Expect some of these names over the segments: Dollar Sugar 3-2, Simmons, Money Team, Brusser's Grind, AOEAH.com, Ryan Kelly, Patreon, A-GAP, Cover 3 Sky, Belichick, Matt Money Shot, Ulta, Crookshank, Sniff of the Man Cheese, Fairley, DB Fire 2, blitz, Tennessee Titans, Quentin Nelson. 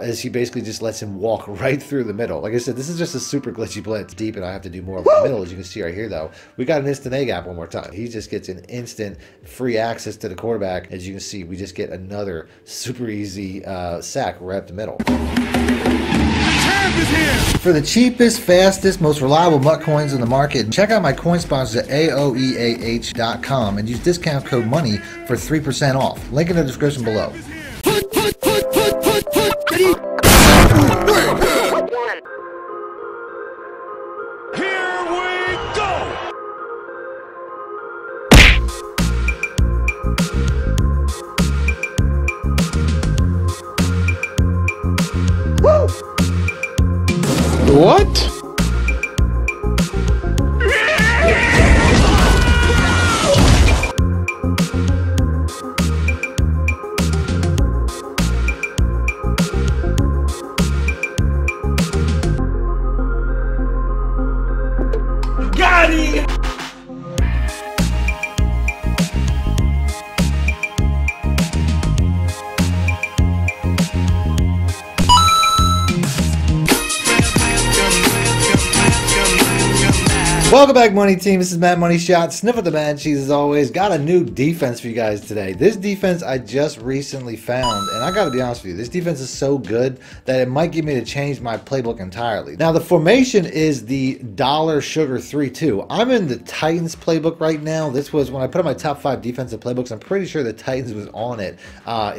as he basically just lets him walk right through the middle. Like I said, this is just a super glitchy play. It's deep, and I have to do more of the middle, as you can see right here, though. We got an instant A gap one more time. He just gets an instant free access to the quarterback. As you can see, we just get another super easy sack right up the middle. For the cheapest, fastest, most reliable mutt coins in the market, check out my coin sponsor at AOEAH.com and use discount code MONEY for 3% off. Link in the description below. What? Welcome back, Money Team. This is Matt Money Shot. Sniff of the Man Cheese as always. Got a new defense for you guys today. This defense I just recently found, and I gotta be honest with you, this defense is so good that it might get me to change my playbook entirely. Now, the formation is the Dollar Sugar 3-2. I'm in the Titans playbook right now. This was when I put on my top 5 defensive playbooks. I'm pretty sure the Titans was on it.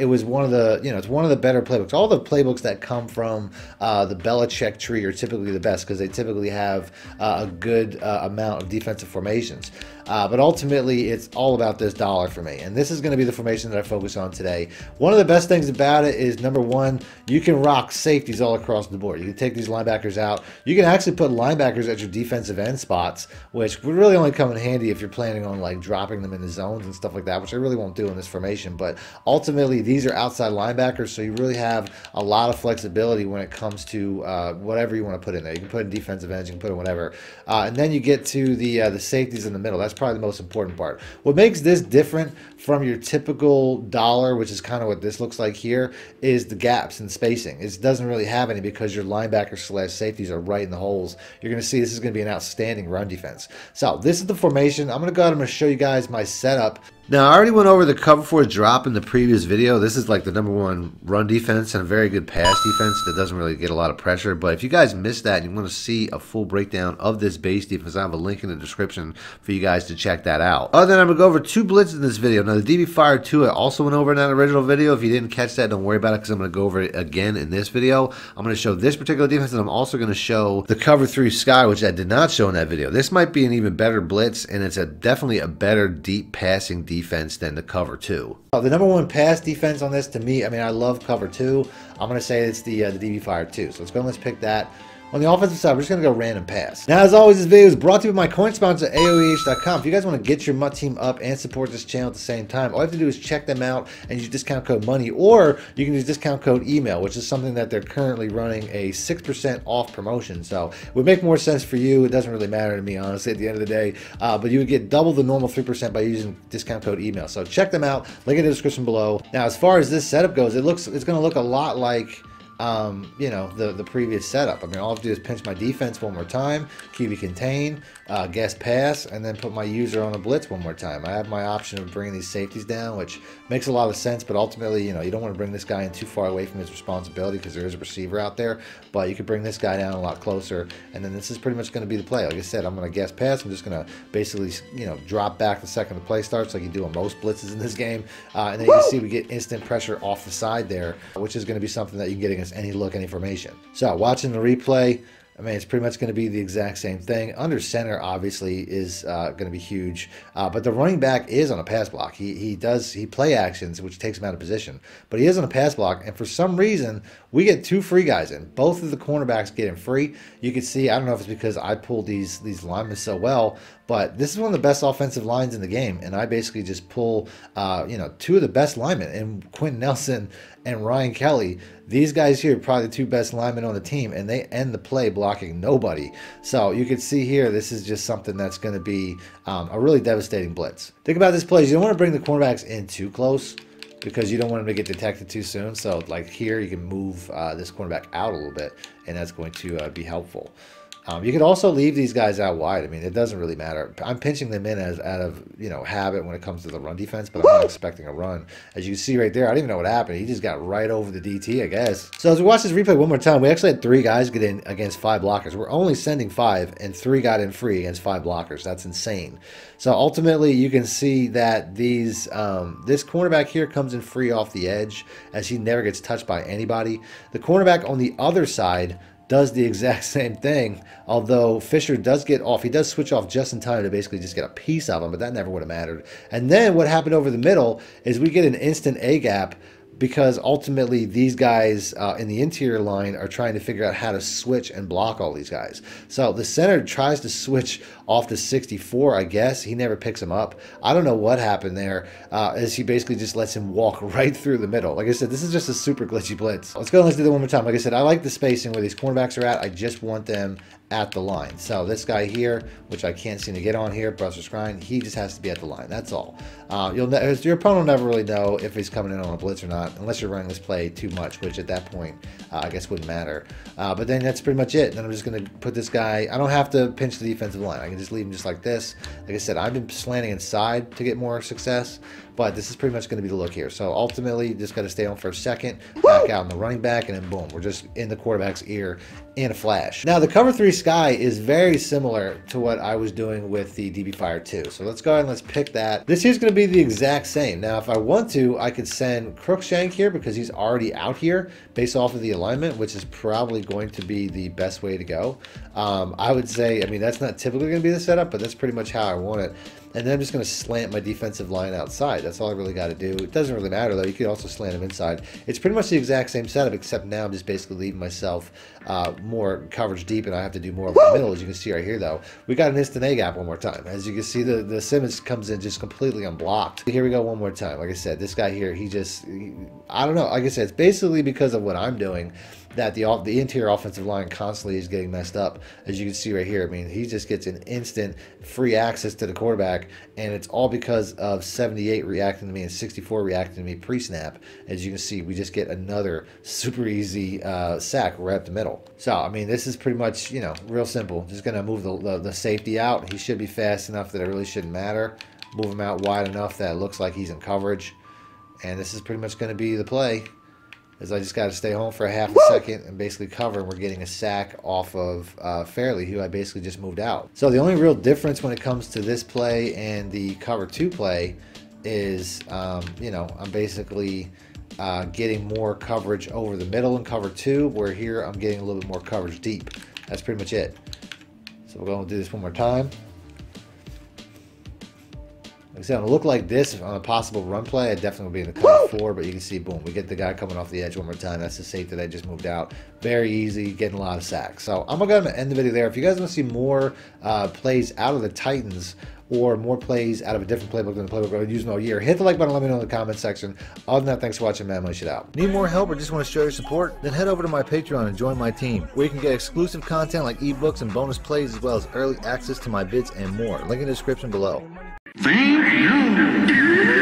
It was one of the, it's one of the better playbooks. All the playbooks that come from the Belichick tree are typically the best because they typically have a good amount of defensive formations, but ultimately it's all about this dollar for me, and this is going to be the formation that I focus on today. One of the best things about it is, number one, you can rock safeties all across the board. You can take these linebackers out. You can actually put linebackers at your defensive end spots, which would really only come in handy if you're planning on like dropping them in the zones and stuff like that, which I really won't do in this formation. But ultimately these are outside linebackers, so you really have a lot of flexibility when it comes to whatever you want to put in there. You can put in defensive ends, you can put in whatever, and then you get to the safeties in the middle. That's probably the most important part. What makes this different from your typical dollar, which is kind of what this looks like here, is the gaps and spacing. It doesn't really have any because your linebackers slash safeties are right in the holes. You're going to see this is going to be an outstanding run defense. So this is the formation. I'm going to go ahead and show you guys my setup. Now, I already went over the cover 4 drop in the previous video. This is like the number one run defense and a very good pass defense that doesn't really get a lot of pressure. But if you guys missed that and you want to see a full breakdown of this base defense, I have a link in the description for you guys to check that out. Other than I'm going to go over 2 blitzes in this video. Now, the DB Fire 2, I also went over in that original video. If you didn't catch that, don't worry about it because I'm going to go over it again in this video. I'm going to show this particular defense, and I'm also going to show the Cover 3 Sky, which I did not show in that video. This might be an even better blitz, and it's definitely a better deep passing defense than the Cover 2. The number one pass defense on this, to me, I mean, I love Cover 2. I'm going to say it's the DB Fire 2. So let's go and let's pick that. On the offensive side, we're just going to go random pass. Now, as always, this video is brought to you by my coin sponsor, AOEAH.com. If you guys want to get your Mutt Team up and support this channel at the same time, all you have to do is check them out and use discount code MONEY, or you can use discount code EMAIL, which is something that they're currently running a 6% off promotion. So it would make more sense for you. It doesn't really matter to me, honestly, at the end of the day, but you would get double the normal 3% by using discount code EMAIL. So check them out. Link in the description below. Now, as far as this setup goes, it's going to look a lot like the previous setup. I mean, all I have to do is pinch my defense one more time, QB contain, guess pass, and then put my user on a blitz one more time. I have my option of bringing these safeties down, which makes a lot of sense, but ultimately, you don't want to bring this guy in too far away from his responsibility because there is a receiver out there, but you can bring this guy down a lot closer, and then this is pretty much going to be the play. Like I said, I'm going to guess pass. I'm just going to basically, drop back the second the play starts like you do on most blitzes in this game, and then you can see we get instant pressure off the side there, which is going to be something that you can get against any look, any formation. So watching the replay, I mean, it's pretty much going to be the exact same thing. Under center, obviously, is going to be huge. But the running back is on a pass block. He play actions, which takes him out of position. But he is on a pass block, and for some reason, we get 2 free guys in. Both of the cornerbacks get in free. You can see, I don't know if it's because I pulled these linemen so well, but this is one of the best offensive lines in the game, and I basically just pull, 2 of the best linemen, and Quentin Nelson and Ryan Kelly. These guys here are probably the 2 best linemen on the team, and they end the play blocking nobody. So you can see here, this is just something that's going to be a really devastating blitz. Think about this play. You don't want to bring the cornerbacks in too close. because you don't want him to get detected too soon. So like here, you can move this cornerback out a little bit, and that's going to be helpful. You could also leave these guys out wide. I mean, it doesn't really matter. I'm pinching them in as out of, you know, habit when it comes to the run defense, but I'm not expecting a run. As you can see right there, I don't even know what happened. He just got right over the DT, I guess. So as we watch this replay one more time, we actually had 3 guys get in against 5 blockers. We're only sending 5, and 3 got in free against 5 blockers. That's insane. So ultimately, you can see that these this cornerback here comes in free off the edge, as he never gets touched by anybody. The cornerback on the other side does the exact same thing, although Fisher does get off. He does switch off just in time to basically just get a piece of him, but that never would have mattered. And then what happened over the middle is we get an instant A-gap, because ultimately these guys in the interior line are trying to figure out how to switch and block all these guys. So the center tries to switch off to 64, I guess. He never picks him up. I don't know what happened there, as he basically just lets him walk right through the middle. Like I said, this is just a super glitchy blitz. Let's go and let's do that one more time. Like I said, I like the spacing where these cornerbacks are at. I just want them at the line. So this guy here, which I can't seem to get on here, Brusser's Grind, he just has to be at the line. That's all. Your opponent will never really know if he's coming in on a blitz or not, unless you're running this play too much, which at that point, I guess wouldn't matter. But then that's pretty much it. And then I'm just going to put this guy, I don't have to pinch the defensive line. I can just leave him just like this. Like I said, I've been slanting inside to get more success, but this is pretty much going to be the look here. So ultimately, just got to stay on for a second, back out in the running back, and then boom, we're just in the quarterback's ear in a flash. Now, the Cover 3 Sky is very similar to what I was doing with the DB Fire 2. So let's go ahead and let's pick that. This here's going to be the exact same. Now, if I want to, I could send Crookshank here because he's already out here based off of the alignment, which is probably going to be the best way to go. I would say, I mean, that's not typically going to be the setup, but that's pretty much how I want it. And then I'm just going to slant my defensive line outside. That's all I really got to do. It doesn't really matter, though. You could also slant him inside. It's pretty much the exact same setup, except now I'm just basically leaving myself more coverage deep, and I have to do more of the middle. As you can see right here, though, we got an instant A-gap one more time. As you can see, the Simmons comes in just completely unblocked. Here we go one more time. Like I said, this guy here, he just, I don't know. Like I said, it's basically because of what I'm doing that the interior offensive line constantly is getting messed up. As you can see right here, I mean, he just gets an instant free access to the quarterback, and it's all because of 78 reacting to me and 64 reacting to me pre-snap. As you can see, we just get another super easy sack right up the middle. So, I mean, this is pretty much, you know, real simple. Just going to move the safety out. He should be fast enough that it really shouldn't matter. Move him out wide enough that it looks like he's in coverage. And this is pretty much going to be the play. Is I just got to stay home for a half a second and basically cover, and we're getting a sack off of Fairley, who I basically just moved out. So the only real difference when it comes to this play and the Cover 2 play is, you know, I'm basically getting more coverage over the middle in Cover 2, where here I'm getting a little bit more coverage deep. That's pretty much it. So we're going to do this one more time. Like I said, on a look like this, on a possible run play, I definitely would be in the cover 4, but you can see, boom, we get the guy coming off the edge one more time. That's the safety that I just moved out. Very easy, getting a lot of sacks. So I'm going to end the video there. If you guys want to see more plays out of the Titans, or more plays out of a different playbook than the playbook I've been using all year, hit the like button, let me know in the comment section. Other than that, thanks for watching, Matt Money Shot. Need more help or just want to show your support? Then head over to my Patreon and join my team, where you can get exclusive content like ebooks and bonus plays, as well as early access to my bids and more. Link in the description below. Thank you.